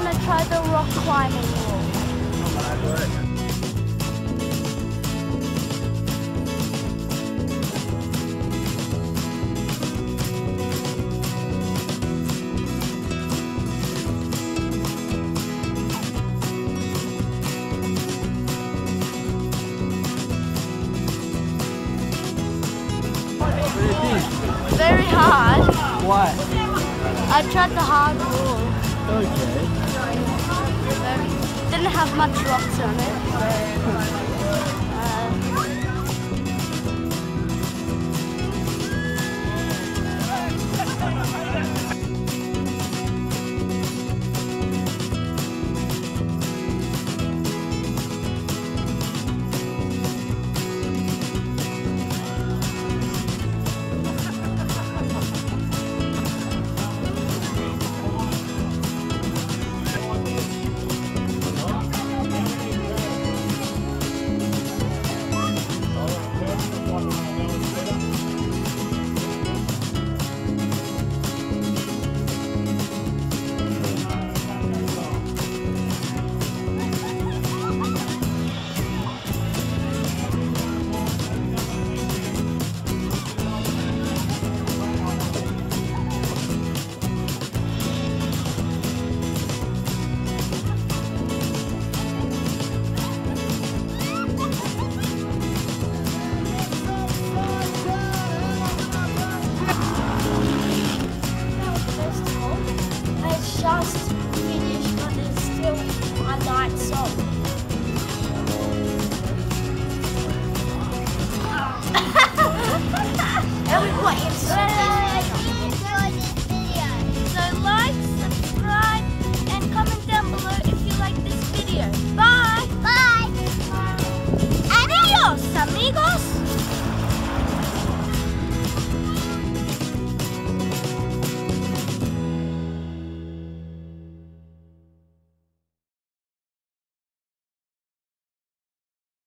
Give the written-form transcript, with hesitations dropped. gonna try the rock climbing wall. Very hard. Why? I tried the hard wall. Okay. Didn't have much rocks on it.